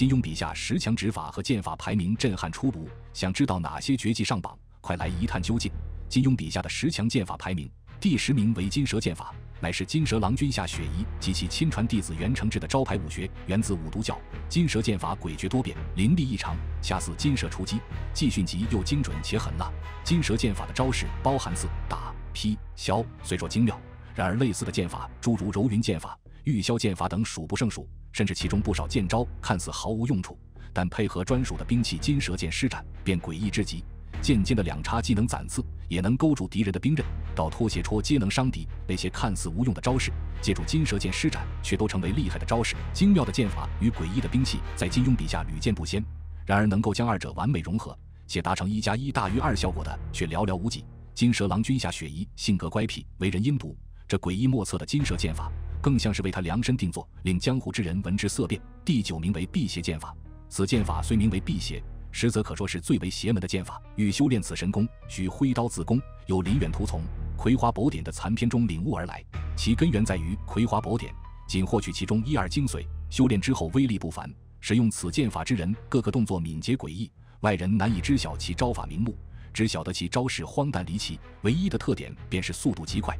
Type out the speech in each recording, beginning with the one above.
金庸笔下十强指法和剑法排名震撼出炉，想知道哪些绝技上榜？快来一探究竟。金庸笔下的十强剑法排名，第10名为金蛇剑法，乃是金蛇郎君夏雪宜及其亲传弟子袁承志的招牌武学，源自五毒教。金蛇剑法诡谲多变，凌厉异常，恰似金蛇出击，既迅疾又精准且狠辣。金蛇剑法的招式包含刺、打、劈、削，虽说精妙，然而类似的剑法，诸如柔云剑法、玉箫剑法等数不胜数，甚至其中不少剑招看似毫无用处，但配合专属的兵器金蛇剑施展，便诡异至极。剑尖的两叉既能斩刺，也能勾住敌人的兵刃，到拖斜戳皆能伤敌。那些看似无用的招式，借助金蛇剑施展，却都成为厉害的招式。精妙的剑法与诡异的兵器，在金庸笔下屡见不鲜。然而能够将二者完美融合，且达成1+1大于2效果的，却寥寥无几。金蛇郎君夏雪宜性格乖僻，为人阴毒。这诡异莫测的金蛇剑法，更像是为他量身定做，令江湖之人闻之色变。第9名为辟邪剑法，此剑法虽名为辟邪，实则可说是最为邪门的剑法。欲修炼此神功，需挥刀自宫，由林远图从《葵花宝典》的残篇中领悟而来。其根源在于《葵花宝典》，仅获取其中1、2精髓，修炼之后威力不凡。使用此剑法之人，各个动作敏捷诡异，外人难以知晓其招法名目，只晓得其招式荒诞离奇。唯一的特点便是速度极快，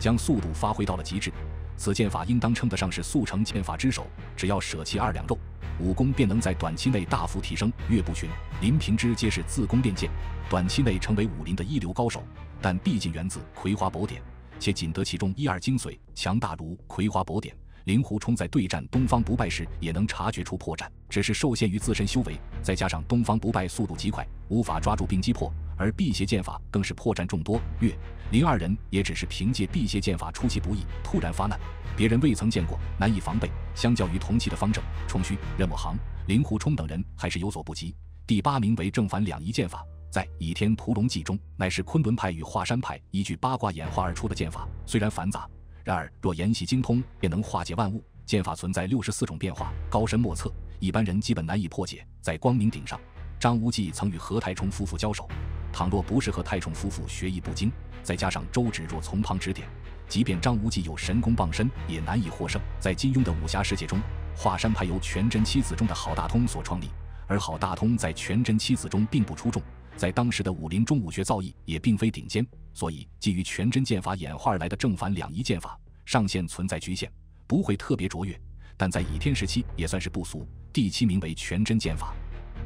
将速度发挥到了极致。此剑法应当称得上是速成剑法之首，只要舍弃2两肉，武功便能在短期内大幅提升。岳不群、林平之皆是自宫练剑，短期内成为武林的一流高手，但毕竟源自《葵花宝典》，且仅得其中1、2精髓。强大如《葵花宝典》，令狐冲在对战东方不败时也能察觉出破绽，只是受限于自身修为，再加上东方不败速度极快，无法抓住并击破。而辟邪剑法更是破绽众多，岳、林2人也只是凭借辟邪剑法出其不意，突然发难，别人未曾见过，难以防备。相较于同期的方正、冲虚、任我行、令狐冲等人，还是有所不及。第8名为正反两仪剑法，在《倚天屠龙记》中，乃是昆仑派与华山派依据八卦演化而出的剑法。虽然繁杂，然而若研习精通，便能化解万物。剑法存在64种变化，高深莫测，一般人基本难以破解。在光明顶上，张无忌曾与何太冲夫妇交手。倘若不是和太冲夫妇学艺不精，再加上周芷若从旁指点，即便张无忌有神功傍身，也难以获胜。在金庸的武侠世界中，华山派由全真七子中的郝大通所创立，而郝大通在全真七子中并不出众，在当时的武林中武学造诣也并非顶尖，所以基于全真剑法演化而来的正反两仪剑法，上限存在局限，不会特别卓越，但在倚天时期也算是不俗。第7名为全真剑法，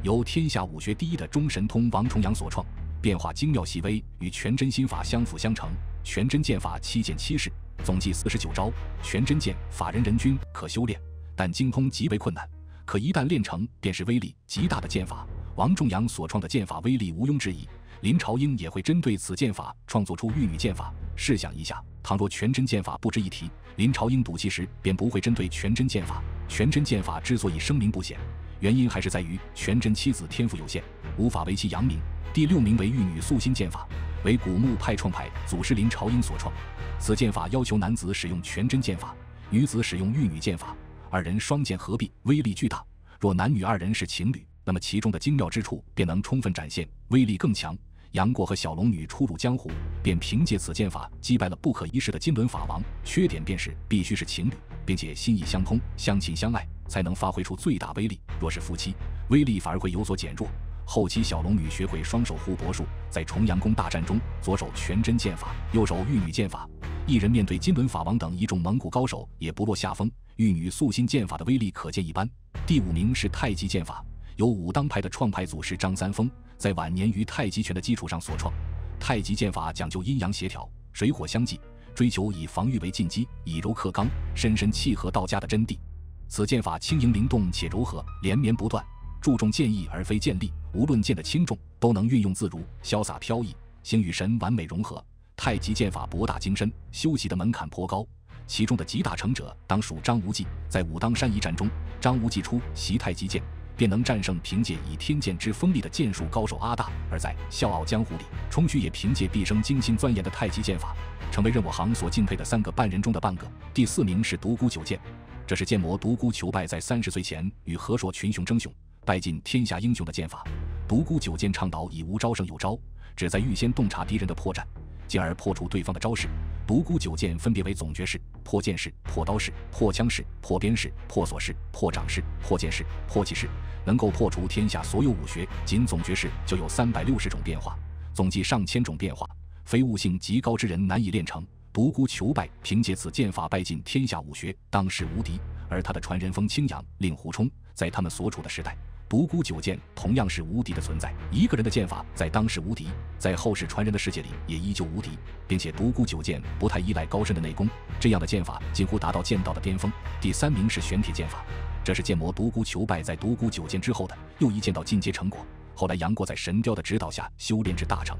由天下武学第一的中神通王重阳所创。变化精妙细微，与全真心法相辅相成。全真剑法7剑7式，总计49招。全真剑法人均可修炼，但精通极为困难。可一旦练成，便是威力极大的剑法。王重阳所创的剑法威力毋庸置疑。林朝英也会针对此剑法创作出玉女剑法。试想一下，倘若全真剑法不值一提，林朝英赌气时便不会针对全真剑法。全真剑法之所以声名不显，原因还是在于全真七子天赋有限，无法为其扬名。第6名为玉女素心剑法，为古墓派创派祖师林朝英所创。此剑法要求男子使用全真剑法，女子使用玉女剑法，2人双剑合璧，威力巨大。若男女2人是情侣，那么其中的精妙之处便能充分展现，威力更强。杨过和小龙女初入江湖，便凭借此剑法击败了不可一世的金轮法王。缺点便是必须是情侣，并且心意相通、相亲相爱，才能发挥出最大威力。若是夫妻，威力反而会有所减弱。后期小龙女学会双手互搏术，在重阳宫大战中，左手全真剑法，右手玉女剑法，一人面对金轮法王等一众蒙古高手也不落下风。玉女素心剑法的威力可见一斑。第5名是太极剑法，由武当派的创派祖师张三丰在晚年于太极拳的基础上所创。太极剑法讲究阴阳协调、水火相济，追求以防御为进击，以柔克刚，深深契合道家的真谛。此剑法轻盈灵动且柔和，连绵不断，注重剑意而非剑力，无论剑的轻重都能运用自如，潇洒飘逸，形与神完美融合。太极剑法博大精深，修习的门槛颇高，其中的集大成者当属张无忌。在武当山一战中，张无忌出习太极剑，便能战胜凭借以天剑之锋利的剑术高手阿大。而在《笑傲江湖》里，冲虚也凭借毕生精心钻研的太极剑法，成为任我行所敬佩的3个半人中的半个。第4名是独孤九剑，这是剑魔独孤求败在30岁前与何硕群雄争雄，拜尽天下英雄的剑法。独孤九剑倡导以无招胜有招，旨在预先洞察敌人的破绽，进而破除对方的招式。独孤九剑分别为总诀式、破剑式、破刀式、破枪式、破鞭式、破锁式、破掌式、破剑式、破气式，能够破除天下所有武学。仅总诀式就有360种变化，总计上千种变化，非悟性极高之人难以练成。独孤求败凭借此剑法拜尽天下武学，当世无敌。而他的传人风清扬、令狐冲，在他们所处的时代，独孤九剑同样是无敌的存在。一个人的剑法在当时无敌，在后世传人的世界里也依旧无敌，并且独孤九剑不太依赖高深的内功，这样的剑法近乎达到剑道的巅峰。第3名是玄铁剑法，这是剑魔独孤求败在独孤九剑之后的又一剑道进阶成果。后来杨过在神雕的指导下修炼至大成。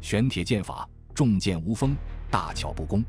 玄铁剑法重剑无锋，大巧不工，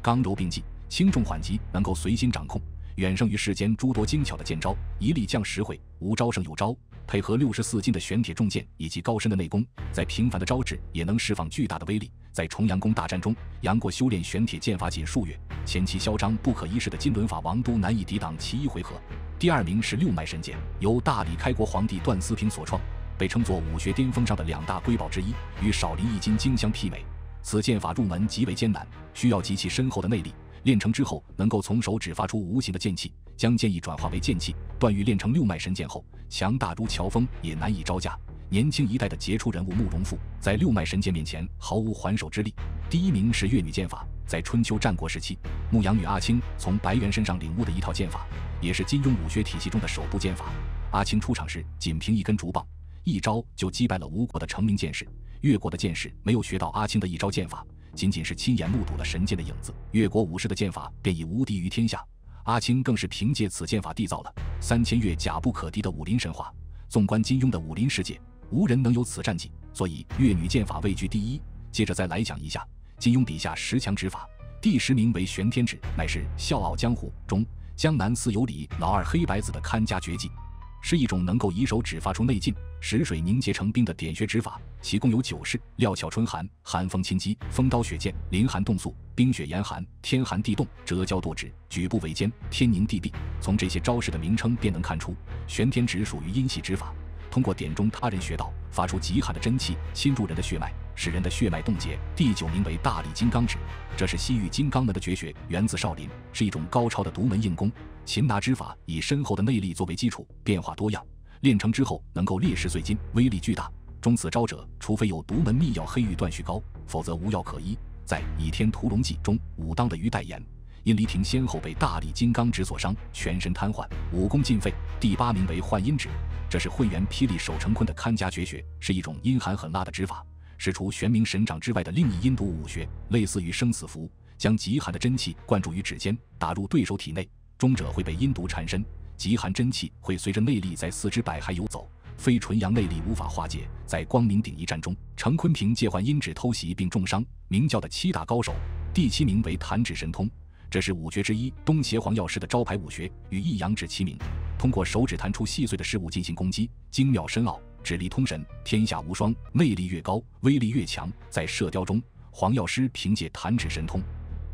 刚柔并济，轻重缓急能够随心掌控，远胜于世间诸多精巧的剑招。一力降十会，无招胜有招。配合64斤的玄铁重剑以及高深的内功，在平凡的招式也能释放巨大的威力。在重阳宫大战中，杨过修炼玄铁剑法仅数月，前期嚣张不可一世的金轮法王都难以抵挡其一回合。第2名是六脉神剑，由大理开国皇帝段思平所创，被称作武学巅峰上的2大瑰宝之一，与少林一金经相媲美。此剑法入门极为艰难，需要极其深厚的内力，练成之后能够从手指发出无形的剑气，将剑意转化为剑气。段誉练成六脉神剑后，强大如乔峰也难以招架。年轻一代的杰出人物慕容复，在六脉神剑面前毫无还手之力。第1名是越女剑法，在春秋战国时期，牧羊女阿青从白猿身上领悟的一套剑法，也是金庸武学体系中的首部剑法。阿青出场时，仅凭一根竹棒，一招就击败了吴国的成名剑士。越国的剑士没有学到阿青的一招剑法，仅仅是亲眼目睹了神剑的影子，越国武士的剑法便已无敌于天下。阿青更是凭借此剑法缔造了3000越甲不可敌的武林神话。纵观金庸的武林世界，无人能有此战绩，所以越女剑法位居第1。接着再来讲一下金庸笔下10强指法。第10名为玄天指，乃是《笑傲江湖》中江南四友里老二黑白子的看家绝技，是一种能够以手指发出内劲，使水凝结成冰的点穴指法。其共有9式：料峭春寒、寒风侵肌、风刀雪剑、临寒冻素、冰雪严寒、天寒地冻、折腰剁指、举步维艰、天凝地闭。从这些招式的名称便能看出，玄天指属于阴系指法，通过点中他人穴道，发出极寒的真气，侵入人的血脉，使人的血脉冻结。第9名为大力金刚指，这是西域金刚门的绝学，源自少林，是一种高超的独门硬功。擒拿之法以深厚的内力作为基础，变化多样，练成之后能够裂石碎金，威力巨大。中此招者，除非有独门秘药黑玉断续膏，否则无药可医。在《倚天屠龙记》中，武当的于代言、殷离亭先后被大力金刚指所伤，全身瘫痪，武功尽废。第8名为幻阴指，这是混元霹雳手成坤的看家绝学，是一种阴寒狠辣的指法，是除玄冥神掌之外的另一阴毒武学，类似于生死符，将极寒的真气灌注于指尖，打入对手体内，终者会被阴毒缠身。极寒真气会随着内力在四肢百骸游走，非纯阳内力无法化解。在光明顶一战中，程坤凭借幻阴指偷袭并重伤明教的7大高手。第7名为弹指神通，这是武学之一东邪黄药师的招牌武学，与一阳指齐名，通过手指弹出细碎的事物进行攻击，精妙深奥，指力通神，天下无双。内力越高，威力越强。在射雕中，黄药师凭借弹指神通，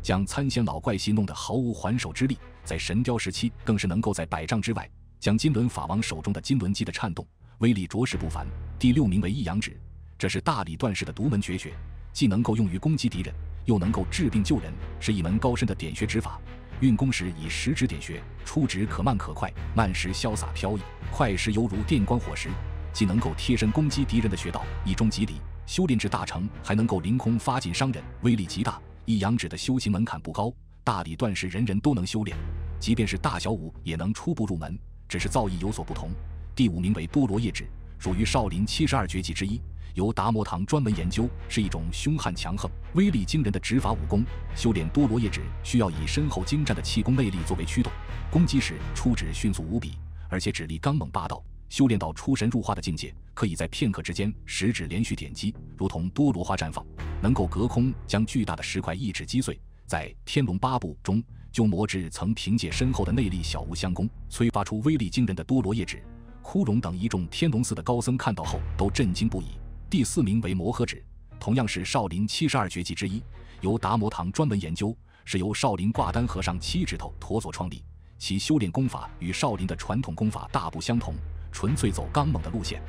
将参仙老怪戏弄得毫无还手之力。在神雕时期，更是能够在100丈之外将金轮法王手中的金轮击的颤动，威力着实不凡。第6名为一阳指，这是大理段氏的独门绝学，既能够用于攻击敌人，又能够治病救人，是一门高深的点穴指法。运功时以食指点穴，出指可慢可快，慢时潇洒飘逸，快时犹如电光火石，既能够贴身攻击敌人的穴道，一中即理，修炼至大成，还能够凌空发劲伤人，威力极大。一阳指的修行门槛不高，大理段氏人人都能修炼，即便是大小武也能初步入门，只是造诣有所不同。第5名为多罗叶指，属于少林72绝技之一，由达摩堂专门研究，是一种凶悍强横、威力惊人的指法武功。修炼多罗叶指需要以深厚精湛的气功内力作为驱动，攻击时出指迅速无比，而且指力刚猛霸道。修炼到出神入化的境界，可以在片刻之间10指连续点击，如同多罗花绽放，能够隔空将巨大的石块一指击碎。在《天龙八部》中，鸠摩智曾凭借深厚的内力小无相功，催发出威力惊人的多罗叶指。枯荣等一众天龙寺的高僧看到后都震惊不已。第4名为摩诃指，同样是少林72绝技之一，由达摩堂专门研究，是由少林挂单和尚七指头陀所创立，其修炼功法与少林的传统功法大不相同，纯粹走刚猛的路线。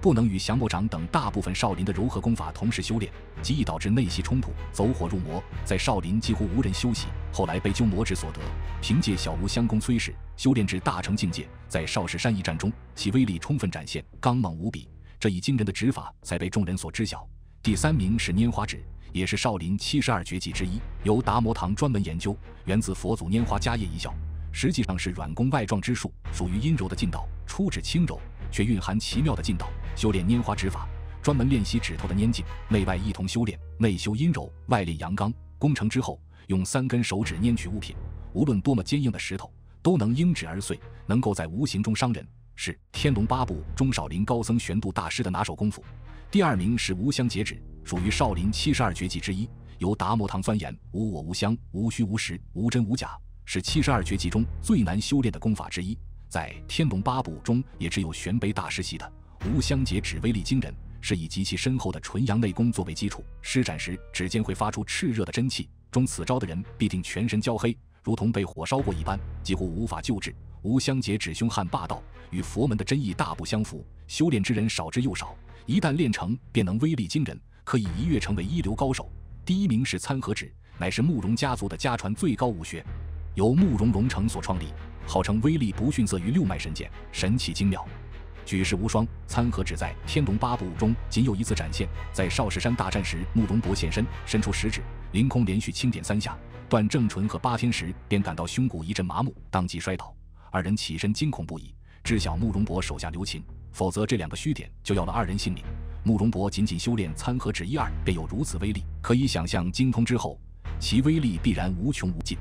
不能与降魔掌等大部分少林的柔和功法同时修炼，极易导致内息冲突，走火入魔。在少林几乎无人修习，后来被鸠摩智所得，凭借小无相功催使，修炼至大成境界。在少室山一战中，其威力充分展现，刚猛无比。这一惊人的指法才被众人所知晓。第三名是拈花指，也是少林72绝技之一，由达摩堂专门研究，源自佛祖拈花迦叶一效。 实际上是软功外壮之术，属于阴柔的劲道，初指轻柔，却蕴含奇妙的劲道。修炼拈花指法，专门练习指头的拈劲，内外一同修炼，内修阴柔，外练阳刚。功成之后，用3根手指拈取物品，无论多么坚硬的石头，都能因指而碎，能够在无形中伤人，是天龙八部中少林高僧玄度大师的拿手功夫。第二名是无相结指，属于少林72绝技之一，由达摩堂钻研，无我无相，无虚无实，无真无假。 是72绝技中最难修炼的功法之一，在天龙八部中也只有玄碑大师习的。无相结指威力惊人，是以极其深厚的纯阳内功作为基础，施展时指尖会发出炽热的真气，中此招的人必定全身焦黑，如同被火烧过一般，几乎无法救治。无相结指凶悍霸道，与佛门的真意大不相符，修炼之人少之又少，一旦练成便能威力惊人，可以一跃成为一流高手。第一名是参合指，乃是慕容家族的家传最高武学。 由慕容荣成所创立，号称威力不逊色于六脉神剑，神奇精妙，举世无双。参合指在天龙八部中仅有一次展现，在少室山大战时，慕容博现身，伸出食指，凌空连续轻点3下，段正淳和巴天石便感到胸骨一阵麻木，当即摔倒。二人起身惊恐不已，知晓慕容博手下留情，否则这2个虚点就要了2人性命。慕容博仅仅修炼参合指1、2，便有如此威力，可以想象精通之后，其威力必然无穷无尽。